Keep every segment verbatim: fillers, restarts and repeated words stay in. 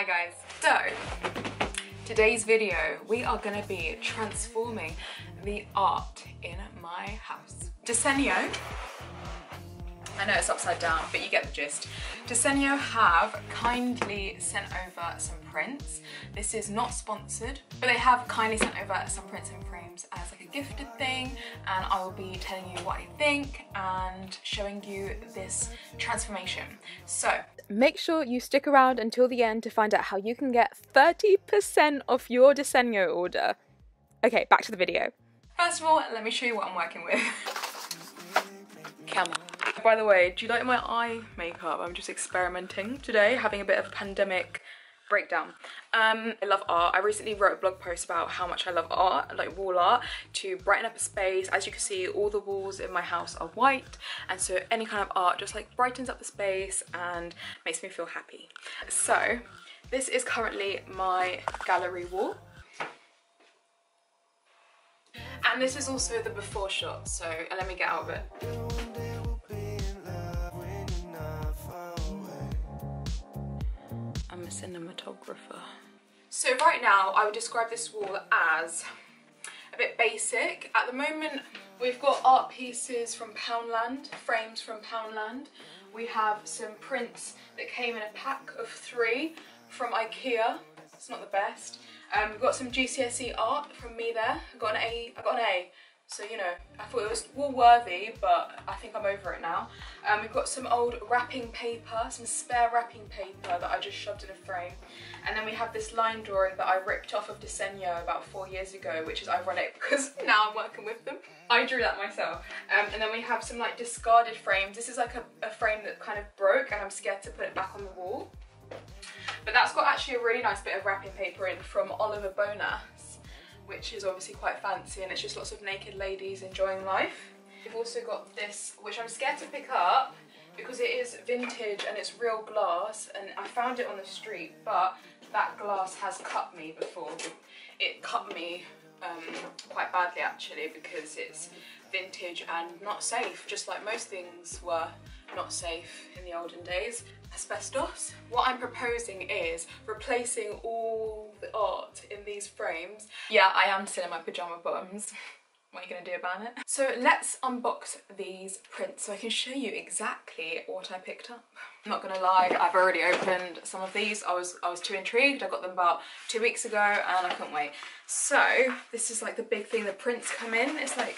Hi guys, so today's video we are going to be transforming the art in my house. Desenio, I know it's upside down but you get the gist. Desenio have kindly sent over some prints. This is not sponsored, but they have kindly sent over some prints and frames as like a gifted thing, and I will be telling you what I think and showing you this transformation. So make sure you stick around until the end to find out how you can get thirty percent off your Desenio order. Okay, back to the video. First of all, let me show you what I'm working with. Come on. By the way, do you like my eye makeup? I'm just experimenting today, having a bit of a pandemic breakdown. Um, I love art. I recently wrote a blog post about how much I love art, like wall art, to brighten up a space. As you can see, all the walls in my house are white, and so any kind of art just like brightens up the space and makes me feel happy. So this is currently my gallery wall. And this is also the before shot, so let me get out of it. Cinematographer. So right now I would describe this wall as a bit basic. At the moment we've got art pieces from Poundland, frames from Poundland. We have some prints that came in a pack of three from IKEA. It's not the best. Um, we've got some G C S E art from me there. I got an A. I got an A. So, you know, I thought it was wall worthy, but I think I'm over it now. Um, we've got some old wrapping paper, some spare wrapping paper that I just shoved in a frame. And then we have this line drawing that I ripped off of Desenio about four years ago, which is ironic because now I'm working with them. I drew that myself. Um, and then we have some like discarded frames. This is like a, a frame that kind of broke and I'm scared to put it back on the wall. But that's got actually a really nice bit of wrapping paper in from Oliver Bonas, which is obviously quite fancy, and it's just lots of naked ladies enjoying life. We've also got this, which I'm scared to pick up because it is vintage and it's real glass, and I found it on the street, but that glass has cut me before. It cut me um, quite badly actually, because it's vintage and not safe, just like most things were not safe in the olden days. Asbestos. What I'm proposing is replacing all the art in these frames. Yeah, I am still in my pyjama bottoms. What are you gonna do about it? So let's unbox these prints so I can show you exactly what I picked up. I'm not gonna lie, I've already opened some of these. I was, I was too intrigued. I got them about two weeks ago and I couldn't wait. So this is like the big thing, the prints come in. It's like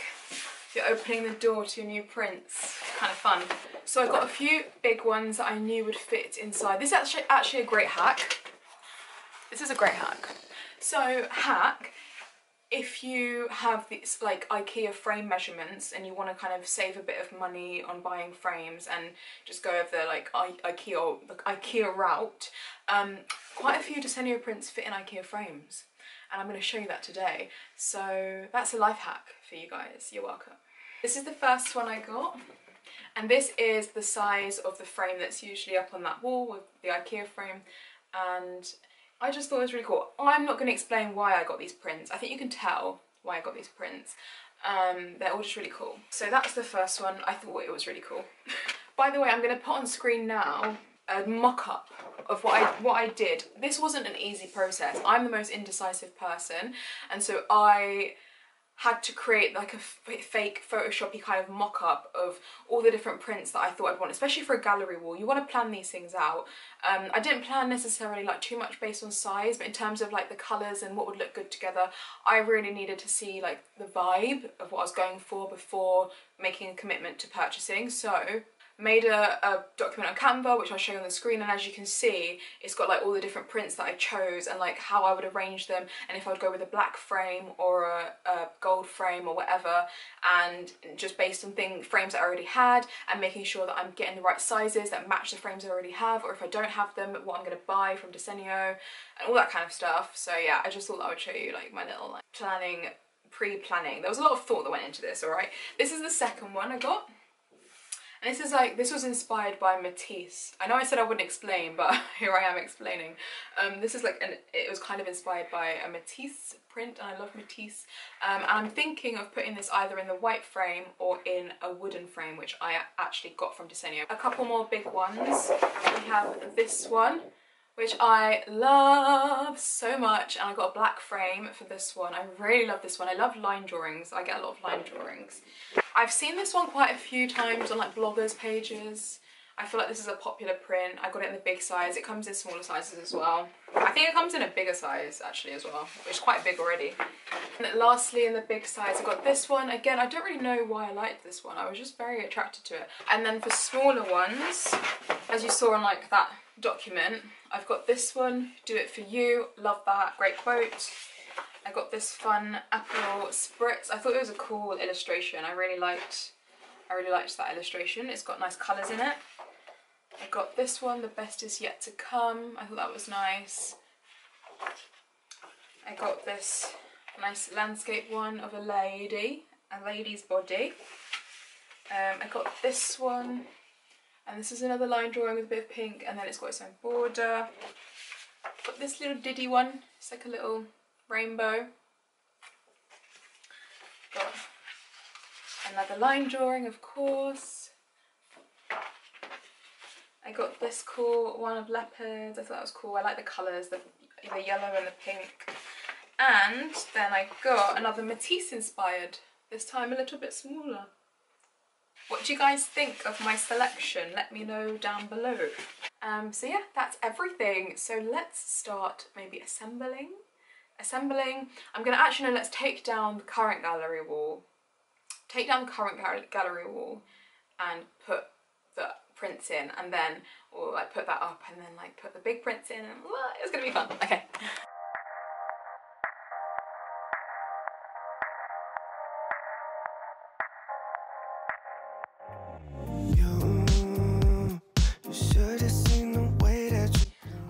you're opening the door to new prints. Kind of fun. So I got a few big ones that I knew would fit inside. This is actually, actually a great hack. This is a great hack. So hack, if you have these like IKEA frame measurements and you want to kind of save a bit of money on buying frames and just go over the like I IKEA the IKEA route, um, quite a few Desenio prints fit in IKEA frames. And I'm going to show you that today. So that's a life hack for you guys. You're welcome. This is the first one I got. And this is the size of the frame that's usually up on that wall with the IKEA frame. And I just thought it was really cool. I'm not going to explain why I got these prints. I think you can tell why I got these prints. Um, they're all just really cool. So that's the first one. I thought it was really cool. By the way, I'm going to put on screen now a mock-up of what I, what I did. This wasn't an easy process. I'm the most indecisive person, and so I had to create like a fake Photoshop-y kind of mock-up of all the different prints that I thought I'd want, especially for a gallery wall. You want to plan these things out. Um, I didn't plan necessarily like too much based on size, but in terms of like the colours and what would look good together, I really needed to see like the vibe of what I was going for before making a commitment to purchasing. So made a, a document on Canva, which I'll show you on the screen, and as you can see, it's got like all the different prints that I chose and like how I would arrange them, and if I would go with a black frame or a, a gold frame or whatever, and just based on thing frames that I already had and making sure that I'm getting the right sizes that match the frames I already have, or if I don't have them, what I'm going to buy from Desenio and all that kind of stuff. So yeah, I just thought that I would show you like my little like, planning, pre-planning. There was a lot of thought that went into this, all right? This is the second one I got. And this is like, this was inspired by Matisse. I know I said I wouldn't explain, but here I am explaining. Um, this is like, an, it was kind of inspired by a Matisse print, and I love Matisse. Um, and I'm thinking of putting this either in the white frame or in a wooden frame, which I actually got from Desenio. A couple more big ones. We have this one, which I love so much, and I got a black frame for this one. I really love this one. I love line drawings. I get a lot of line drawings. I've seen this one quite a few times on like bloggers' pages. I feel like this is a popular print. I got it in the big size. It comes in smaller sizes as well. I think it comes in a bigger size actually as well, which is quite big already. And then lastly, in the big size, I got this one. Again, I don't really know why I liked this one. I was just very attracted to it. And then for smaller ones, as you saw on like that document, I've got this one, Do It For You. Love that, great quote. I got this fun apple spritz. I thought it was a cool illustration. I really liked, I really liked that illustration. It's got nice colours in it. I got this one, The Best Is Yet To Come. I thought that was nice. I got this nice landscape one of a lady, a lady's body. Um, I got this one, and this is another line drawing with a bit of pink, and then it's got its own border. Got this little diddy one. It's like a little rainbow. Got another line drawing, of course. I got this cool one of leopards. I thought that was cool. I like the colours, the, the yellow and the pink. And then I got another Matisse inspired, this time a little bit smaller. What do you guys think of my selection? Let me know down below. Um, so yeah, that's everything. So let's start maybe assembling. Assembling. I'm going to actually, no, let's take down the current gallery wall. Take down the current gallery wall and put the prints in, and then or like put that up and then like put the big prints in, and well, it's gonna be fun. Okay.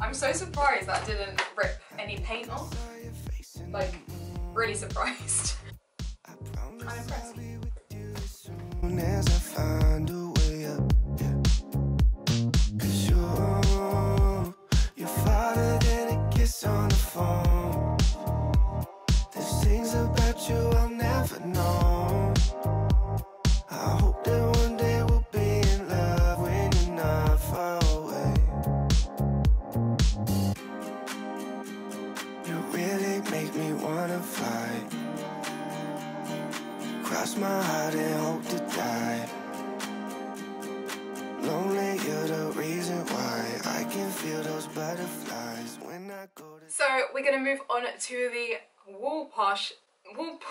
I'm so surprised that I didn't rip any paint off. Like, really surprised. I'm impressed. So we're going to move on to the wall posh wall po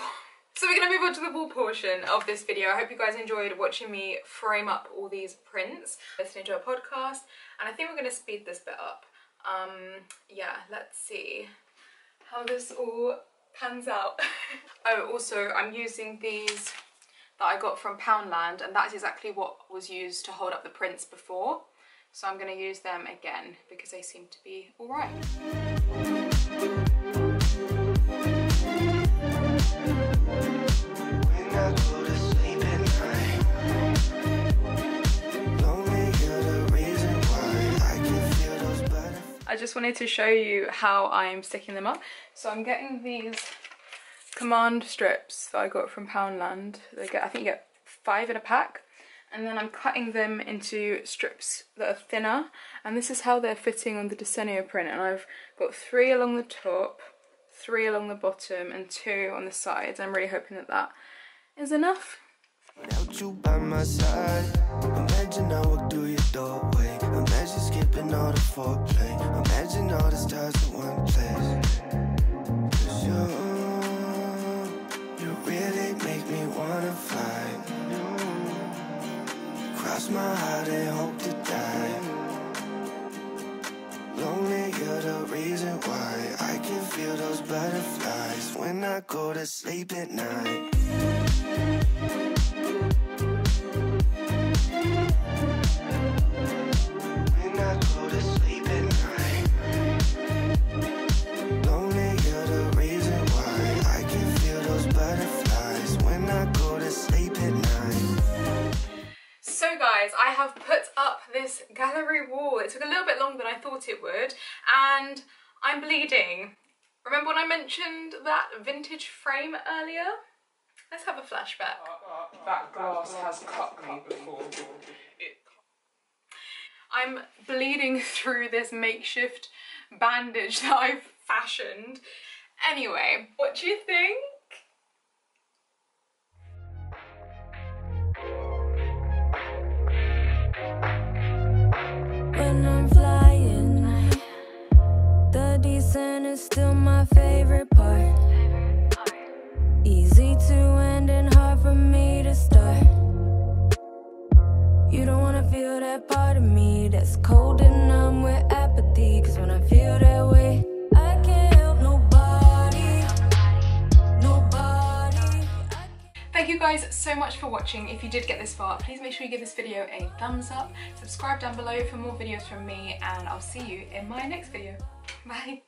so we're going to move on to the wall portion of this video. I hope you guys enjoyed watching me frame up all these prints, listening to a podcast, and I think we're going to speed this bit up. Um yeah, let's see how this all pans out. Oh, also I'm using these that I got from Poundland, and that's exactly what was used to hold up the prints before. So I'm going to use them again because they seem to be all right. When I go to sleep at night, lonely, you're the reason why I can feel those butterflies. I just wanted to show you how I'm sticking them up. So I'm getting these command strips that I got from Poundland. They get, I think you get five in a pack. And then I'm cutting them into strips that are thinner, and this is how they're fitting on the Desenio print. And I've got three along the top, three along the bottom, and two on the sides. I'm really hoping that that is enough. Without you by my side, imagine I walk through your doorway. Imagine skipping all the foreplay. Imagine all the stars in one place. 'Cause you, you really make me wanna fly. Cross my heart and hope to die. Lonely, you're the reason why I can feel those butterflies when I go to sleep at night. When I go to sleep at night, lonely, you're the reason why I can feel those butterflies when I go to sleep at night. So guys, I have put up this gallery wall. It took a little bit longer than I thought it would, and I'm bleeding. Remember when I mentioned that vintage frame earlier? Let's have a flashback. That glass has cut me before. I'm bleeding through this makeshift bandage that I've fashioned. Anyway, what do you think? When I'm flying, the descent is still my favorite part. Easy to end and hard for me to start. You don't wanna feel that part of me that's cold and numb with apathy. Cause when I feel that way, I can't help nobody. Nobody. Thank you guys so much for watching. If you did get this far, please make sure you give this video a thumbs up. Subscribe down below for more videos from me, and I'll see you in my next video. Bye.